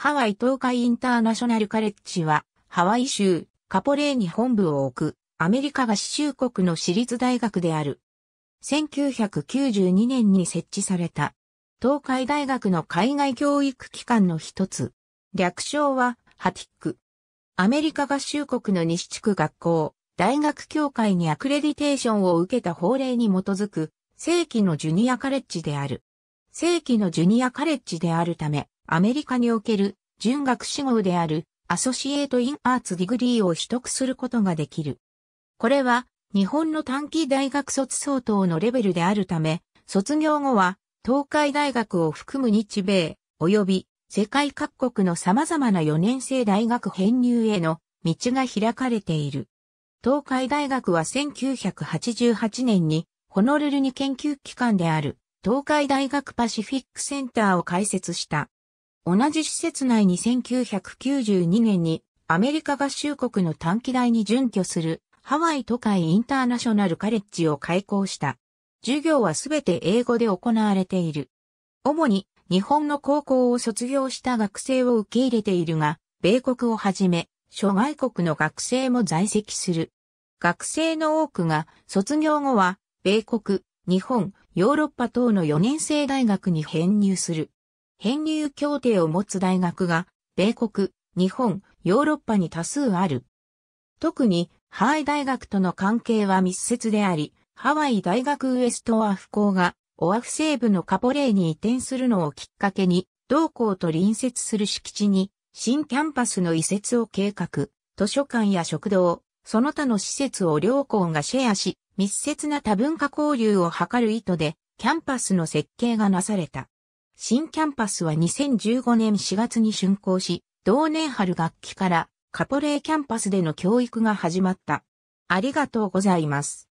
ハワイ東海インターナショナルカレッジは、ハワイ州カポレーに本部を置く、アメリカ合衆国の私立大学である。1992年に設置された、東海大学の海外教育機関の一つ。略称は、ハティック。アメリカ合衆国の西地区学校、大学協会にアクレディテーションを受けた法令に基づく、正規のジュニアカレッジである。正規のジュニアカレッジであるため、アメリカにおける準学士号であるアソシエイト・イン・アーツ・ディグリーを取得することができる。これは日本の短期大学卒相当のレベルであるため、卒業後は東海大学を含む日米及び世界各国の様々な4年制大学編入への道が開かれている。東海大学は1988年にホノルルに研究機関である東海大学パシフィックセンターを開設した。同じ施設内に1992年にアメリカ合衆国の短期大に準拠するハワイ東海インターナショナルカレッジを開校した。授業はすべて英語で行われている。主に日本の高校を卒業した学生を受け入れているが、米国をはじめ諸外国の学生も在籍する。学生の多くが卒業後は米国、日本、ヨーロッパ等の4年制大学に編入する。編入協定を持つ大学が、米国、日本、ヨーロッパに多数ある。特に、ハワイ大学との関係は密接であり、ハワイ大学ウエストオアフ校が、オアフ西部のカポレーに移転するのをきっかけに、同校と隣接する敷地に、新キャンパスの移設を計画、図書館や食堂、その他の施設を両校がシェアし、密接な多文化交流を図る意図で、キャンパスの設計がなされた。新キャンパスは2015年4月に竣工し、同年春学期からカポレーキャンパスでの教育が始まった。ありがとうございます。